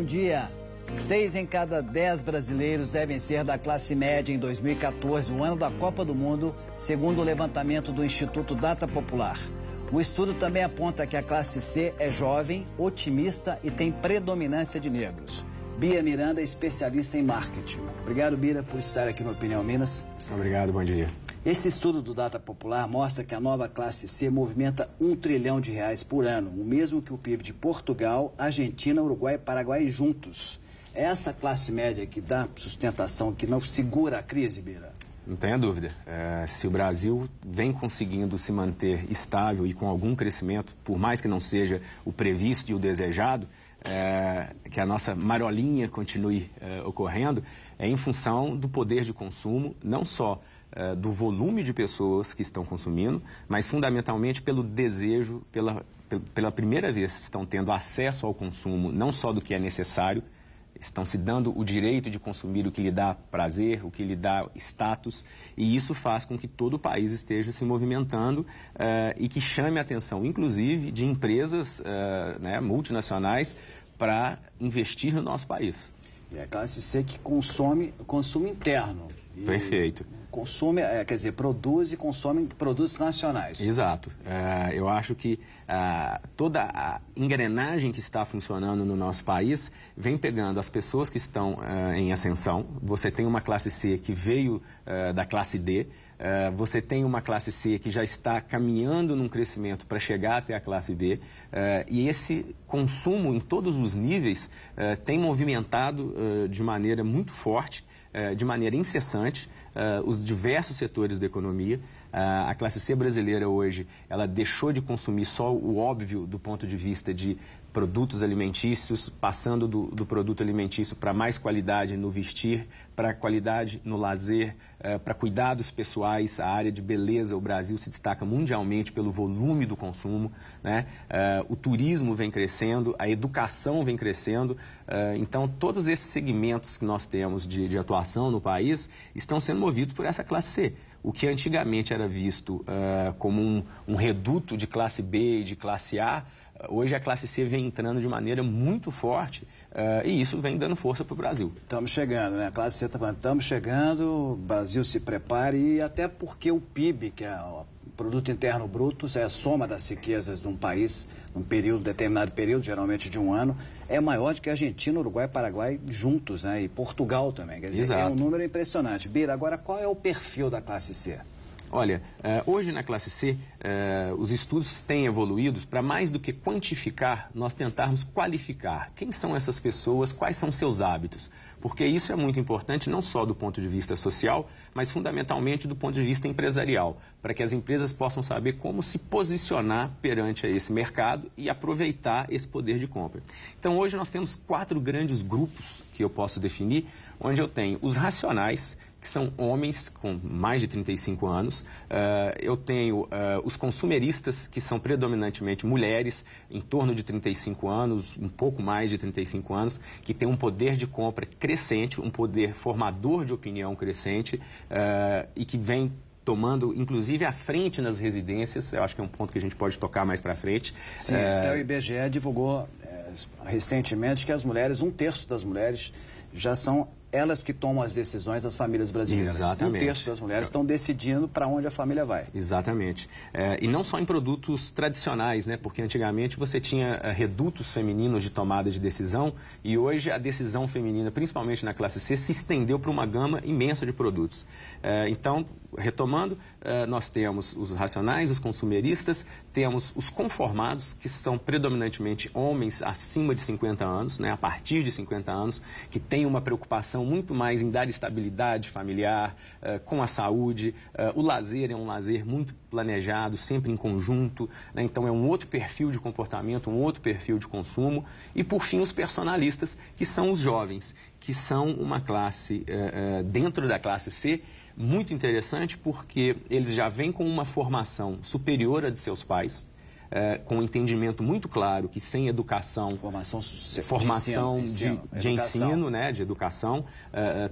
bom dia. 6 em cada 10 brasileiros devem ser da classe média em 2014, o ano da Copa do Mundo, segundo o levantamento do Instituto Data Popular. O estudo também aponta que a classe C é jovem, otimista e tem predominância de negros. Bira Miranda é especialista em marketing. Obrigado, Bira, por estar aqui no Opinião Minas. Obrigado, bom dia. Esse estudo do Data Popular mostra que a nova classe C movimenta R$ 1 trilhão por ano, o mesmo que o PIB de Portugal, Argentina, Uruguai e Paraguai juntos. É essa classe média que dá sustentação, que não segura a crise, Bira? Não tenha dúvida. Se o Brasil vem conseguindo se manter estável e com algum crescimento, por mais que não seja o previsto e o desejado, que a nossa marolinha continue ocorrendo, é em função do poder de consumo, não só do volume de pessoas que estão consumindo, mas fundamentalmente pelo desejo, pela primeira vez estão tendo acesso ao consumo, não só do que é necessário, estão se dando o direito de consumir o que lhe dá prazer, o que lhe dá status, e isso faz com que todo o país esteja se movimentando e que chame a atenção, inclusive, de empresas multinacionais para investir no nosso país. E a classe C que consome, consumo interno. E... Perfeito. Consome, quer dizer, produz e consome produtos nacionais. Exato. Eu acho que toda a engrenagem que está funcionando no nosso país vem pegando as pessoas que estão em ascensão. Você tem uma classe C que veio da classe D, você tem uma classe C que já está caminhando num crescimento para chegar até a classe D, e esse consumo em todos os níveis tem movimentado de maneira muito forte, de maneira incessante, os diversos setores da economia. A classe C brasileira hoje, ela deixou de consumir só o óbvio do ponto de vista de produtos alimentícios, passando do produto alimentício para mais qualidade no vestir, para qualidade no lazer, para cuidados pessoais. A área de beleza, o Brasil se destaca mundialmente pelo volume do consumo, né? O turismo vem crescendo, a educação vem crescendo. Então, todos esses segmentos que nós temos de atuação no país estão sendo movidos por essa classe C. O que antigamente era visto como um reduto de classe B e de classe A, hoje a classe C vem entrando de maneira muito forte e isso vem dando força para o Brasil. Estamos chegando, né? A classe C está falando, estamos chegando, o Brasil se prepare, e até porque o PIB, que é o Produto Interno Bruto, é a soma das riquezas de um país, num período, determinado período, geralmente de um ano, é maior do que a Argentina, Uruguai e Paraguai juntos, né? E Portugal também. Quer dizer, exato, é um número impressionante. Bira, agora qual é o perfil da classe C? Olha, hoje na classe C, os estudos têm evoluído para, mais do que quantificar, nós tentarmos qualificar. Quem são essas pessoas, quais são seus hábitos? Porque isso é muito importante, não só do ponto de vista social, mas fundamentalmente do ponto de vista empresarial, para que as empresas possam saber como se posicionar perante esse mercado e aproveitar esse poder de compra. Então, hoje nós temos 4 grandes grupos que eu posso definir, onde eu tenho os racionais, que são homens com mais de 35 anos. Eu tenho os consumeristas, que são predominantemente mulheres, em torno de 35 anos, um pouco mais de 35 anos, que têm um poder de compra crescente, um poder formador de opinião crescente, e que vem tomando, inclusive, à frente nas residências. Eu acho que é um ponto que a gente pode tocar mais para frente. Sim, até o IBGE divulgou recentemente que as mulheres, 1/3 das mulheres, já são elas que tomam as decisões das famílias brasileiras. Exatamente. 1/3 das mulheres estão decidindo para onde a família vai. Exatamente. E não só em produtos tradicionais, né? Porque antigamente você tinha redutos femininos de tomada de decisão, e hoje a decisão feminina, principalmente na classe C, se estendeu para uma gama imensa de produtos. Então, retomando, nós temos os racionais, os consumeristas, temos os conformados, que são predominantemente homens acima de 50 anos, né? A partir de 50 anos, que têm uma preocupação muito mais em dar estabilidade familiar, com a saúde. O lazer é um lazer muito planejado, sempre em conjunto, né? Então é um outro perfil de comportamento, um outro perfil de consumo. E por fim, os personalistas, que são os jovens, que são uma classe dentro da classe C muito interessante, porque eles já vêm com uma formação superior à de seus pais. com um entendimento muito claro que sem educação, formação de ensino,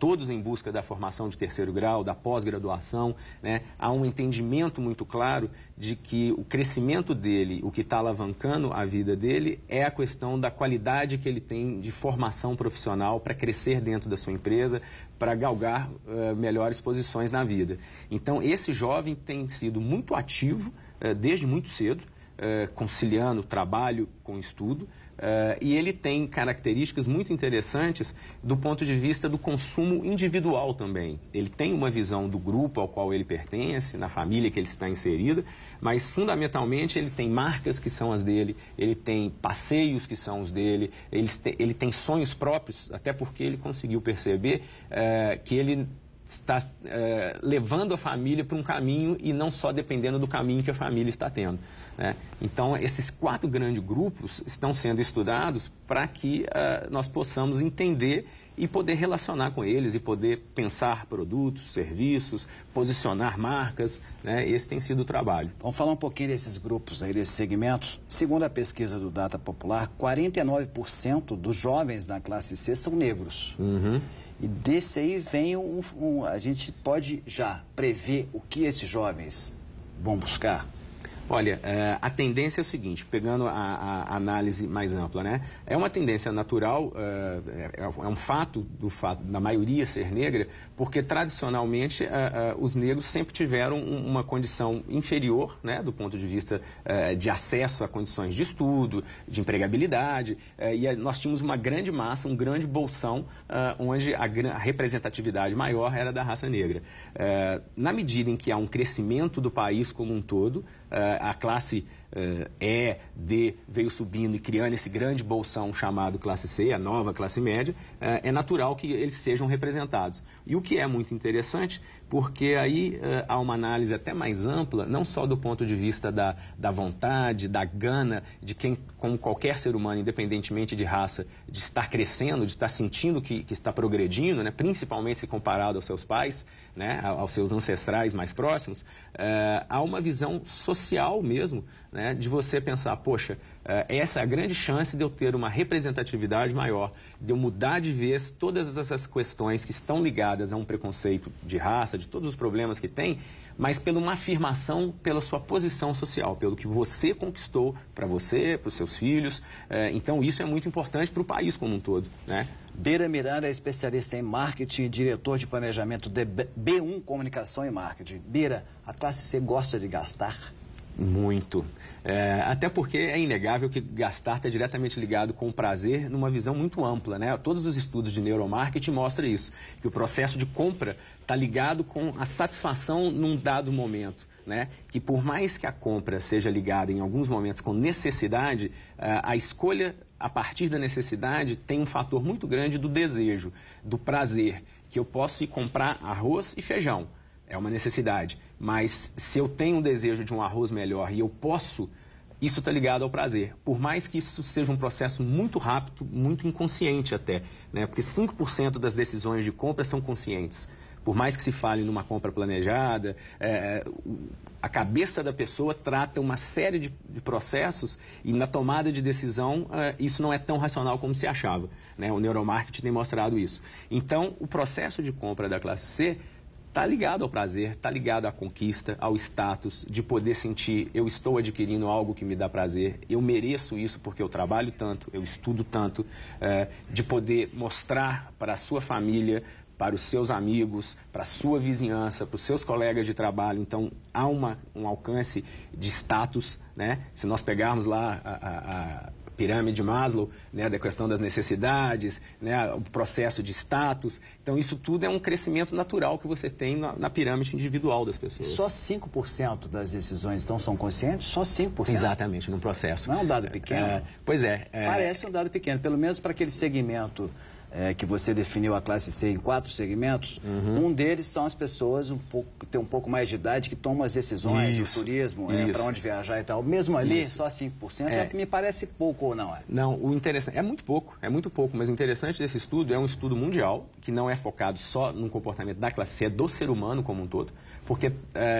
todos em busca da formação de terceiro grau, da pós-graduação, né, há um entendimento muito claro de que o crescimento dele, o que está alavancando a vida dele, é a questão da qualidade que ele tem de formação profissional para crescer dentro da sua empresa, para galgar melhores posições na vida. Então, esse jovem tem sido muito ativo desde muito cedo, conciliando trabalho com estudo, e ele tem características muito interessantes do ponto de vista do consumo individual também. Ele tem uma visão do grupo ao qual ele pertence, na família que ele está inserido, mas fundamentalmente ele tem marcas que são as dele, ele tem passeios que são os dele, ele tem sonhos próprios, até porque ele conseguiu perceber que ele está levando a família para um caminho e não só dependendo do caminho que a família está tendo, né? Então, esses quatro grandes grupos estão sendo estudados para que nós possamos entender e poder relacionar com eles e poder pensar produtos, serviços, posicionar marcas, né? Esse tem sido o trabalho. Vamos falar um pouquinho desses grupos aí, desses segmentos. Segundo a pesquisa do Data Popular, 49% dos jovens na classe C são negros. Uhum. E desse aí vem a gente pode já prever o que esses jovens vão buscar? Olha, a tendência é o seguinte, pegando a análise mais ampla, né? É uma tendência natural, é um fato, da maioria ser negra, porque tradicionalmente os negros sempre tiveram uma condição inferior, né? Do ponto de vista de acesso a condições de estudo, de empregabilidade, e nós tínhamos uma grande massa, um grande bolsão, onde a representatividade maior era da raça negra. Na medida em que há um crescimento do país como um todo, a classe E, D veio subindo e criando esse grande bolsão chamado classe C, a nova classe média, é natural que eles sejam representados. E o que é muito interessante, porque aí há uma análise até mais ampla, não só do ponto de vista da vontade, da gana, de quem, como qualquer ser humano, independentemente de raça, de estar crescendo, de estar sentindo que está progredindo, né? Principalmente se comparado aos seus pais, né? Aos seus ancestrais mais próximos, há uma visão social mesmo, né? De você pensar, poxa, essa é a grande chance de eu ter uma representatividade maior, de eu mudar de vez todas essas questões que estão ligadas a um preconceito de raça, de todos os problemas que tem, mas pela uma afirmação, pela sua posição social, pelo que você conquistou para você, para os seus filhos. Então, isso é muito importante para o país como um todo, né? Bira Miranda é especialista em marketing e diretor de planejamento de B1 Comunicação e Marketing. Bira, a classe C gosta de gastar? Muito. Até porque é inegável que gastar está diretamente ligado com o prazer numa visão muito ampla, né? Todos os estudos de neuromarketing mostram isso, que o processo de compra está ligado com a satisfação num dado momento, né? Que por mais que a compra seja ligada em alguns momentos com necessidade, a escolha a partir da necessidade tem um fator muito grande do desejo, do prazer, que eu posso ir comprar arroz e feijão. É uma necessidade, mas se eu tenho um desejo de um arroz melhor e eu posso, isso está ligado ao prazer. Por mais que isso seja um processo muito rápido, muito inconsciente até, né? Porque 5% das decisões de compra são conscientes. Por mais que se fale numa compra planejada, a cabeça da pessoa trata uma série de processos e na tomada de decisão isso não é tão racional como se achava, né? O neuromarketing tem mostrado isso. Então, o processo de compra da classe C está ligado ao prazer, está ligado à conquista, ao status, de poder sentir eu estou adquirindo algo que me dá prazer, eu mereço isso porque eu trabalho tanto, eu estudo tanto, de poder mostrar para a sua família, para os seus amigos, para a sua vizinhança, para os seus colegas de trabalho. Então, há um alcance de status, né? Se nós pegarmos lá a Pirâmide de Maslow, né, da questão das necessidades, né, o processo de status. Então, isso tudo é um crescimento natural que você tem na pirâmide individual das pessoas. Só 5% das decisões, então, são conscientes? Só 5%? Exatamente, num processo. Não é um dado pequeno? Pois é. Parece um dado pequeno, pelo menos para aquele segmento que você definiu a classe C em 4 segmentos, um deles são as pessoas que têm um pouco mais de idade, que tomam as decisões, o turismo, para onde viajar e tal. Mesmo ali, só 5%, me parece pouco ou não é? Não, o interessante, é muito pouco, mas o interessante desse estudo é um estudo mundial, que não é focado só no comportamento da classe C, é do ser humano como um todo, porque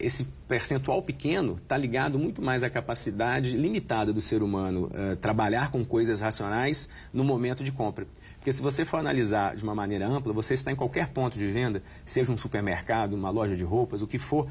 esse percentual pequeno está ligado muito mais à capacidade limitada do ser humano trabalhar com coisas racionais no momento de compra. Porque se você for analisar de uma maneira ampla, você está em qualquer ponto de venda, seja um supermercado, uma loja de roupas, o que for,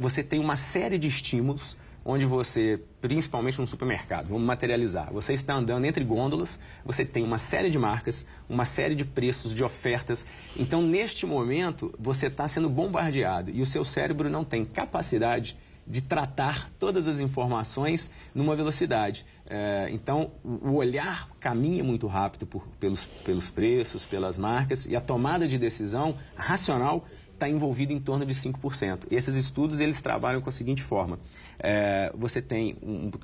você tem uma série de estímulos onde você, principalmente num supermercado, vamos materializar, você está andando entre gôndolas, você tem uma série de marcas, uma série de preços, de ofertas. Então, neste momento, você está sendo bombardeado e o seu cérebro não tem capacidade de tratar todas as informações numa velocidade. Então, o olhar caminha muito rápido pelos preços, pelas marcas, e a tomada de decisão racional está envolvido em torno de 5%. Esses estudos, eles trabalham com a seguinte forma. Você tem,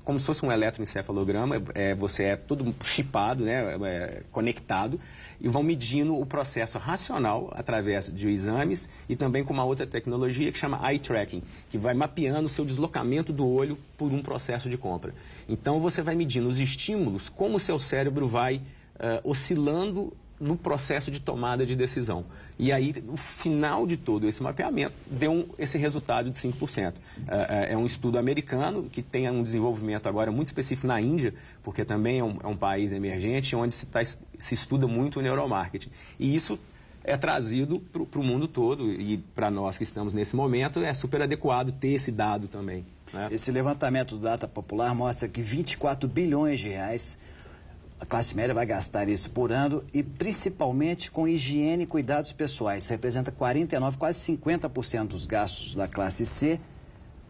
como se fosse um eletroencefalograma, você é todo chipado, né, conectado, e vão medindo o processo racional através de exames e também com uma outra tecnologia que chama eye tracking, que vai mapeando o seu deslocamento do olho por um processo de compra. Então, você vai medindo os estímulos, como o seu cérebro vai oscilando no processo de tomada de decisão. E aí, no final de todo esse mapeamento, deu esse resultado de 5%. É um estudo americano que tem um desenvolvimento agora muito específico na Índia, porque também é um país emergente, onde se estuda muito o neuromarketing. E isso é trazido para o mundo todo, e para nós que estamos nesse momento, é super adequado ter esse dado também, né? Esse levantamento do Data Popular mostra que 24 bilhões de reais a classe média vai gastar isso por ano, e principalmente com higiene e cuidados pessoais. Isso representa 49%, quase 50% dos gastos da classe C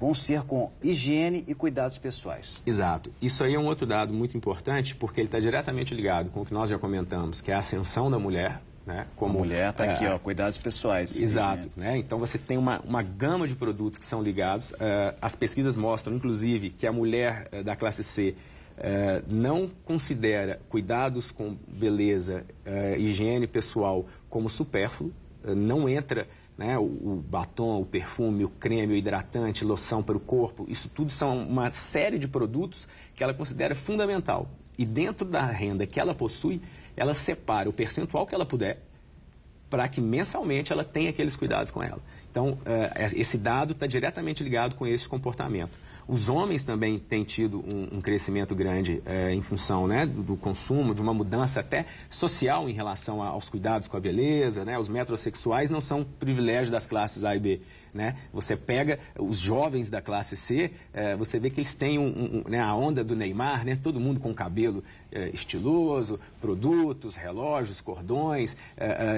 vão ser com higiene e cuidados pessoais. Exato. Isso aí é um outro dado muito importante, porque ele está diretamente ligado com o que nós já comentamos, que é a ascensão da mulher, né? Como, a mulher está aqui, cuidados pessoais. Exato. Né? Então, você tem uma gama de produtos que são ligados. As pesquisas mostram, inclusive, que a mulher da classe C não considera cuidados com beleza, higiene pessoal como supérfluo, não entra, né, o batom, o perfume, o creme, o hidratante, loção para o corpo, isso tudo são uma série de produtos que ela considera fundamental. E dentro da renda que ela possui, ela separa o percentual que ela puder para que mensalmente ela tenha aqueles cuidados com ela. Então, esse dado está diretamente ligado com esse comportamento. Os homens também têm tido um crescimento grande em função, né, do consumo, de uma mudança até social em relação aos cuidados com a beleza, né? Os metrosexuais não são privilégio das classes A e B, né? Você pega os jovens da classe C, você vê que eles têm né, a onda do Neymar, né? Todo mundo com cabelo estiloso, produtos, relógios, cordões,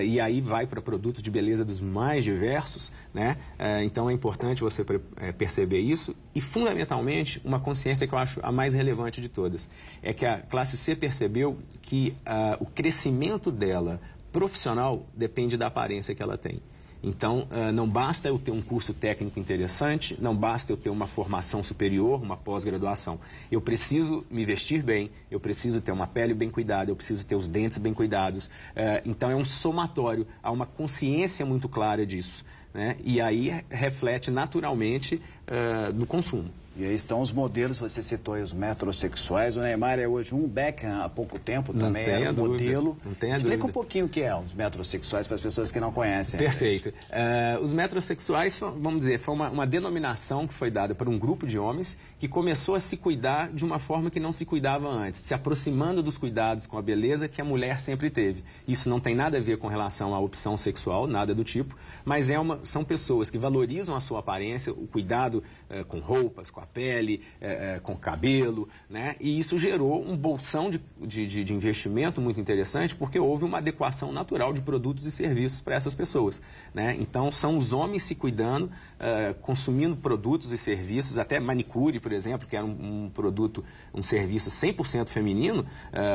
e aí vai para produtos de beleza dos mais diversos, né? Então é importante você perceber isso. E fundamentalmente, uma consciência que eu acho a mais relevante de todas, é que a classe C percebeu que o crescimento dela profissional depende da aparência que ela tem. Então, não basta eu ter um curso técnico interessante, não basta eu ter uma formação superior, uma pós-graduação. Eu preciso me vestir bem, eu preciso ter uma pele bem cuidada, eu preciso ter os dentes bem cuidados. Então, é um somatório, há uma consciência muito clara disso, né? E aí reflete naturalmente no consumo. E aí estão os modelos, você citou aí os metrosexuais, o Neymar é hoje um, Beckham há pouco tempo também era um modelo. Explica um pouquinho o que é os metrosexuais para as pessoas que não conhecem. Perfeito. Os metrosexuais, vamos dizer, foi uma denominação que foi dada por um grupo de homens que começou a se cuidar de uma forma que não se cuidava antes, se aproximando dos cuidados com a beleza que a mulher sempre teve. Isso não tem nada a ver com relação à opção sexual, nada do tipo, mas são pessoas que valorizam a sua aparência, o cuidado com roupas, com a pele, com o cabelo, né? E isso gerou um bolsão de investimento muito interessante, porque houve uma adequação natural de produtos e serviços para essas pessoas, né? Então, são os homens se cuidando, consumindo produtos e serviços, até manicure, por exemplo, que era um produto, um serviço 100% feminino,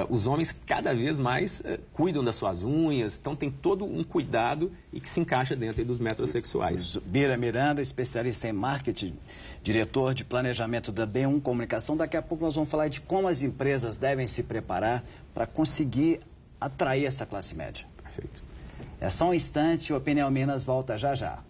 os homens cada vez mais cuidam das suas unhas, então tem todo um cuidado e que se encaixa dentro dos metrosexuais. Bira Miranda, especialista em marketing, diretor de planejamento da B1 Comunicação. Daqui a pouco nós vamos falar de como as empresas devem se preparar para conseguir atrair essa classe média. É só um instante, o Opinião Minas volta já já.